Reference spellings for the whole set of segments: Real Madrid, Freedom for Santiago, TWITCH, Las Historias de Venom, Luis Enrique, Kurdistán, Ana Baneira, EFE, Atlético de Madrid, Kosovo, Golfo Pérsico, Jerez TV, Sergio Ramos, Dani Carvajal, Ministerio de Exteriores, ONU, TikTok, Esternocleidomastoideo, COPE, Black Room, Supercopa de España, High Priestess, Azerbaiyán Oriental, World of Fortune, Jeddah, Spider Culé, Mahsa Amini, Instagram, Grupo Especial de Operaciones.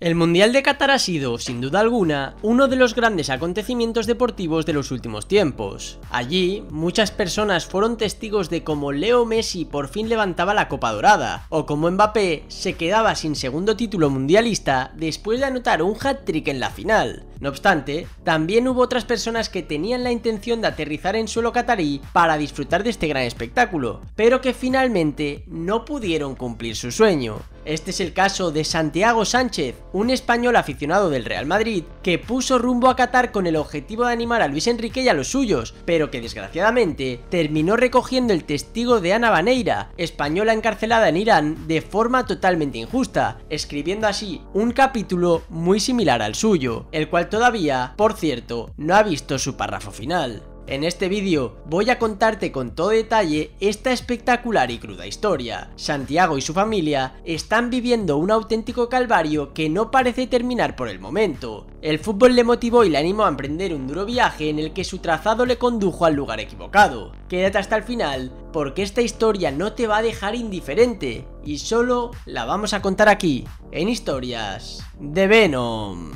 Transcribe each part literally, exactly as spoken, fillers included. El Mundial de Qatar ha sido, sin duda alguna, uno de los grandes acontecimientos deportivos de los últimos tiempos. Allí, muchas personas fueron testigos de cómo Leo Messi por fin levantaba la Copa Dorada, o cómo Mbappé se quedaba sin segundo título mundialista después de anotar un hat-trick en la final. No obstante, también hubo otras personas que tenían la intención de aterrizar en suelo catarí para disfrutar de este gran espectáculo, pero que finalmente no pudieron cumplir su sueño. Este es el caso de Santiago Sánchez, un español aficionado del Real Madrid, que puso rumbo a Qatar con el objetivo de animar a Luis Enrique y a los suyos, pero que desgraciadamente terminó recogiendo el testigo de Ana Baneira, española encarcelada en Irán de forma totalmente injusta, escribiendo así un capítulo muy similar al suyo, el cual todavía, por cierto, no ha visto su párrafo final. En este vídeo voy a contarte con todo detalle esta espectacular y cruda historia. Santiago y su familia están viviendo un auténtico calvario que no parece terminar por el momento. El fútbol le motivó y le animó a emprender un duro viaje en el que su trazado le condujo al lugar equivocado. Quédate hasta el final porque esta historia no te va a dejar indiferente y solo la vamos a contar aquí, en Historias de Venom.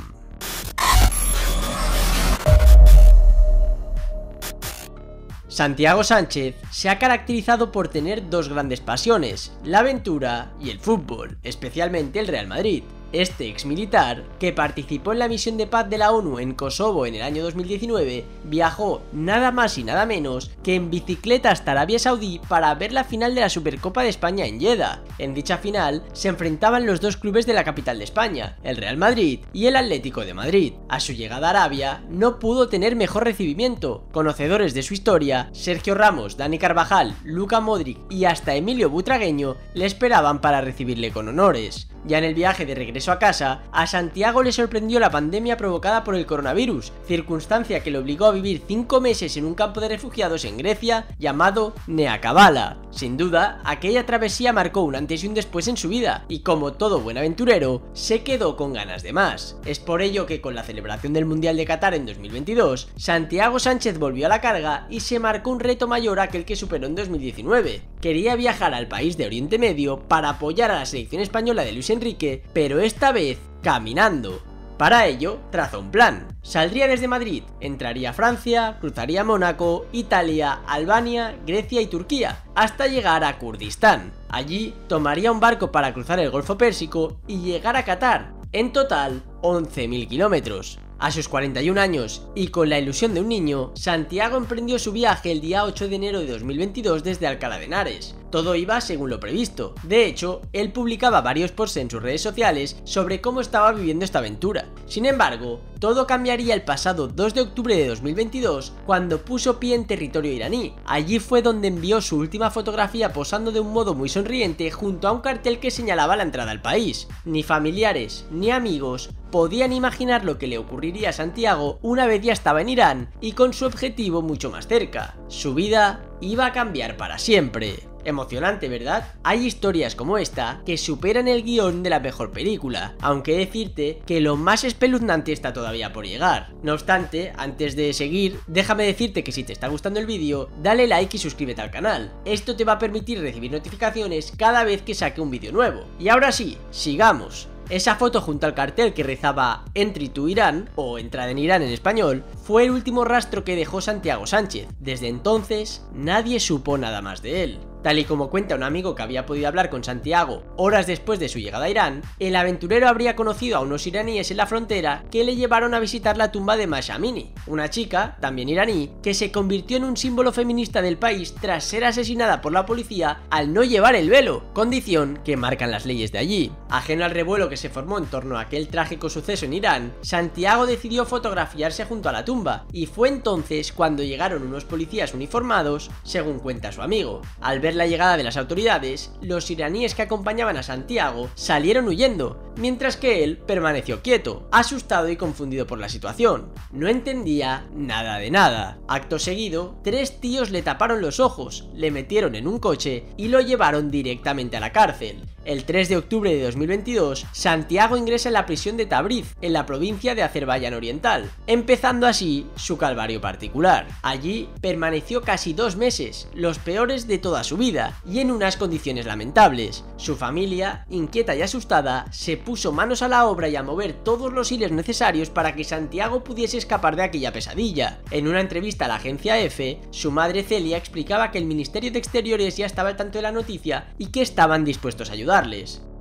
Santiago Sánchez se ha caracterizado por tener dos grandes pasiones, la aventura y el fútbol, especialmente el Real Madrid. Este exmilitar, que participó en la misión de paz de la ONU en Kosovo en el año dos mil diecinueve, viajó nada más y nada menos que en bicicleta hasta Arabia Saudí para ver la final de la Supercopa de España en Jeddah. En dicha final se enfrentaban los dos clubes de la capital de España, el Real Madrid y el Atlético de Madrid. A su llegada a Arabia no pudo tener mejor recibimiento. Conocedores de su historia, Sergio Ramos, Dani Carvajal, Luka Modric y hasta Emilio Butragueño le esperaban para recibirle con honores. Ya en el viaje de regreso a casa, a Santiago le sorprendió la pandemia provocada por el coronavirus, circunstancia que le obligó a vivir cinco meses en un campo de refugiados en Grecia llamado Nea Kavala. Sin duda, aquella travesía marcó un antes y un después en su vida, y como todo buen aventurero, se quedó con ganas de más. Es por ello que con la celebración del Mundial de Qatar en dos mil veintidós, Santiago Sánchez volvió a la carga y se marcó un reto mayor a aquel que superó en dos mil diecinueve. Quería viajar al país de Oriente Medio para apoyar a la selección española de Luis Enrique, pero esta vez caminando. Para ello, trazó un plan. Saldría desde Madrid, entraría a Francia, cruzaría Mónaco, Italia, Albania, Grecia y Turquía, hasta llegar a Kurdistán. Allí, tomaría un barco para cruzar el Golfo Pérsico y llegar a Qatar. En total, once mil kilómetros. A sus cuarenta y un años y con la ilusión de un niño, Santiago emprendió su viaje el día ocho de enero de dos mil veintidós desde Alcalá de Henares. Todo iba según lo previsto. De hecho, él publicaba varios posts en sus redes sociales sobre cómo estaba viviendo esta aventura. Sin embargo, todo cambiaría el pasado dos de octubre de dos mil veintidós cuando puso pie en territorio iraní. Allí fue donde envió su última fotografía posando de un modo muy sonriente junto a un cartel que señalaba la entrada al país. Ni familiares ni amigos podían imaginar lo que le ocurriría a Santiago una vez ya estaba en Irán y con su objetivo mucho más cerca. Su vida iba a cambiar para siempre. Emocionante, ¿verdad? Hay historias como esta que superan el guión de la mejor película, aunque decirte que lo más espeluznante está todavía por llegar. No obstante, antes de seguir, déjame decirte que si te está gustando el vídeo, dale like y suscríbete al canal. Esto te va a permitir recibir notificaciones cada vez que saque un vídeo nuevo. Y ahora sí, sigamos. Esa foto junto al cartel que rezaba Entry to Irán, o Entrada en Irán en español, fue el último rastro que dejó Santiago Sánchez. Desde entonces, nadie supo nada más de él. Tal y como cuenta un amigo que había podido hablar con Santiago horas después de su llegada a Irán, el aventurero habría conocido a unos iraníes en la frontera que le llevaron a visitar la tumba de Mahsa Amini, una chica, también iraní, que se convirtió en un símbolo feminista del país tras ser asesinada por la policía al no llevar el velo, condición que marcan las leyes de allí. Ajeno al revuelo que se formó en torno a aquel trágico suceso en Irán, Santiago decidió fotografiarse junto a la tumba, y fue entonces cuando llegaron unos policías uniformados, según cuenta su amigo. Al ver la llegada de las autoridades, los iraníes que acompañaban a Santiago salieron huyendo, mientras que él permaneció quieto, asustado y confundido por la situación. No entendía nada de nada. Acto seguido, tres tíos le taparon los ojos, le metieron en un coche y lo llevaron directamente a la cárcel. El tres de octubre de dos mil veintidós, Santiago ingresa en la prisión de Tabriz, en la provincia de Azerbaiyán Oriental, empezando así su calvario particular. Allí permaneció casi dos meses, los peores de toda su vida, y en unas condiciones lamentables. Su familia, inquieta y asustada, se puso manos a la obra y a mover todos los hilos necesarios para que Santiago pudiese escapar de aquella pesadilla. En una entrevista a la agencia EFE, su madre Celia explicaba que el Ministerio de Exteriores ya estaba al tanto de la noticia y que estaban dispuestos a ayudarles.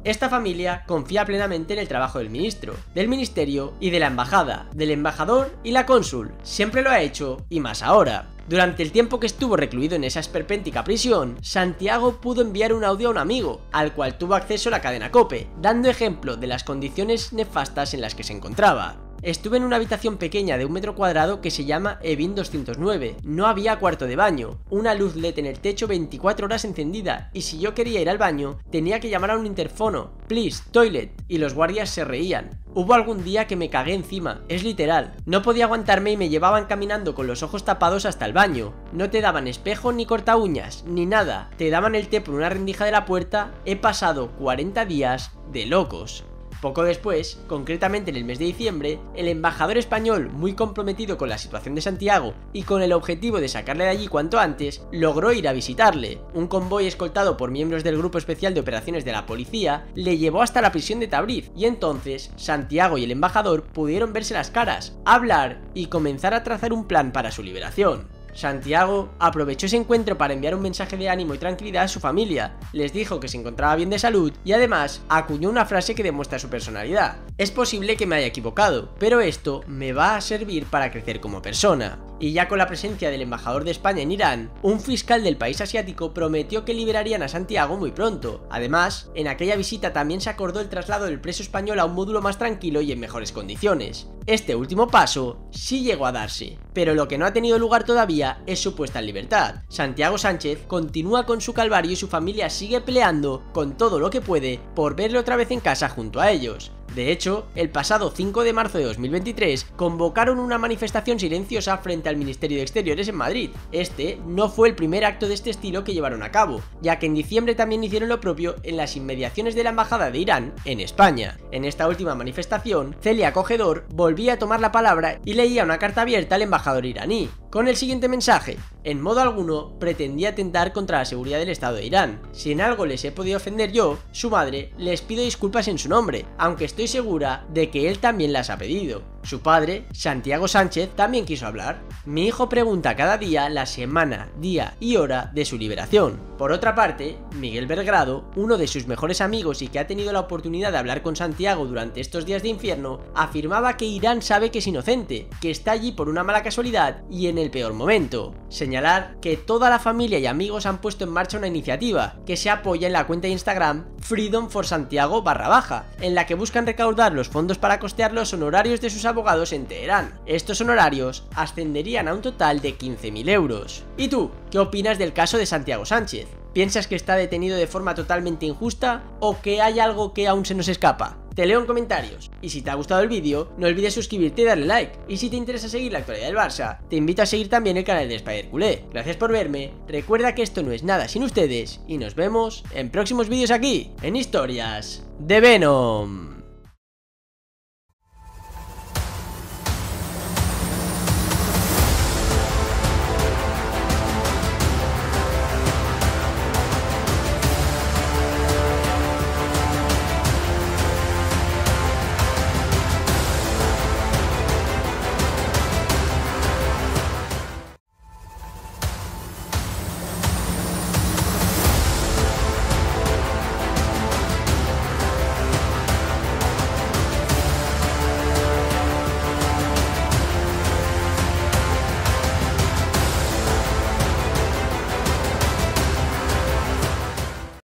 Esta familia confía plenamente en el trabajo del ministro, del ministerio y de la embajada, del embajador y la cónsul. Siempre lo ha hecho y más ahora. Durante el tiempo que estuvo recluido en esa esperpéntica prisión, Santiago pudo enviar un audio a un amigo, al cual tuvo acceso la cadena COPE, dando ejemplo de las condiciones nefastas en las que se encontraba. Estuve en una habitación pequeña de un metro cuadrado que se llama Evin doscientos nueve, no había cuarto de baño, una luz L E D en el techo veinticuatro horas encendida, y si yo quería ir al baño, tenía que llamar a un interfono, please, toilet, y los guardias se reían. Hubo algún día que me cagué encima, es literal, no podía aguantarme y me llevaban caminando con los ojos tapados hasta el baño. No te daban espejo ni corta uñas, ni nada, te daban el té por una rendija de la puerta. He pasado cuarenta días de locos. Poco después, concretamente en el mes de diciembre, el embajador español, muy comprometido con la situación de Santiago y con el objetivo de sacarle de allí cuanto antes, logró ir a visitarle. Un convoy escoltado por miembros del Grupo Especial de Operaciones de la Policía le llevó hasta la prisión de Tabriz, y entonces Santiago y el embajador pudieron verse las caras, hablar y comenzar a trazar un plan para su liberación. Santiago aprovechó ese encuentro para enviar un mensaje de ánimo y tranquilidad a su familia, les dijo que se encontraba bien de salud y además acuñó una frase que demuestra su personalidad. Es posible que me haya equivocado, pero esto me va a servir para crecer como persona. Y ya con la presencia del embajador de España en Irán, un fiscal del país asiático prometió que liberarían a Santiago muy pronto. Además, en aquella visita también se acordó el traslado del preso español a un módulo más tranquilo y en mejores condiciones. Este último paso sí llegó a darse, pero lo que no ha tenido lugar todavía es su puesta en libertad. Santiago Sánchez continúa con su calvario y su familia sigue peleando con todo lo que puede por verle otra vez en casa junto a ellos. De hecho, el pasado cinco de marzo de dos mil veintitrés convocaron una manifestación silenciosa frente al Ministerio de Exteriores en Madrid. Este no fue el primer acto de este estilo que llevaron a cabo, ya que en diciembre también hicieron lo propio en las inmediaciones de la Embajada de Irán en España. En esta última manifestación, Celia Cogedor volvía a tomar la palabra y leía una carta abierta al embajador iraní, con el siguiente mensaje: en modo alguno pretendía atentar contra la seguridad del Estado de Irán. Si en algo les he podido ofender yo, su madre, les pido disculpas en su nombre, aunque estoy Estoy segura de que él también las ha pedido. Su padre, Santiago Sánchez, también quiso hablar. Mi hijo pregunta cada día la semana, día y hora de su liberación. Por otra parte, Miguel Belgrado, uno de sus mejores amigos y que ha tenido la oportunidad de hablar con Santiago durante estos días de infierno, afirmaba que Irán sabe que es inocente, que está allí por una mala casualidad y en el peor momento. Señalar que toda la familia y amigos han puesto en marcha una iniciativa que se apoya en la cuenta de Instagram Freedom for Santiago barra baja, en la que buscan recaudar los fondos para costear los honorarios de sus abogados en Teherán. Estos honorarios ascenderían a un total de quince mil euros. ¿Y tú, qué opinas del caso de Santiago Sánchez? ¿Piensas que está detenido de forma totalmente injusta o que hay algo que aún se nos escapa? Te leo en comentarios. Y si te ha gustado el vídeo, no olvides suscribirte y darle like. Y si te interesa seguir la actualidad del Barça, te invito a seguir también el canal de Spider Culé. Gracias por verme, recuerda que esto no es nada sin ustedes y nos vemos en próximos vídeos aquí, en Historias de Venom.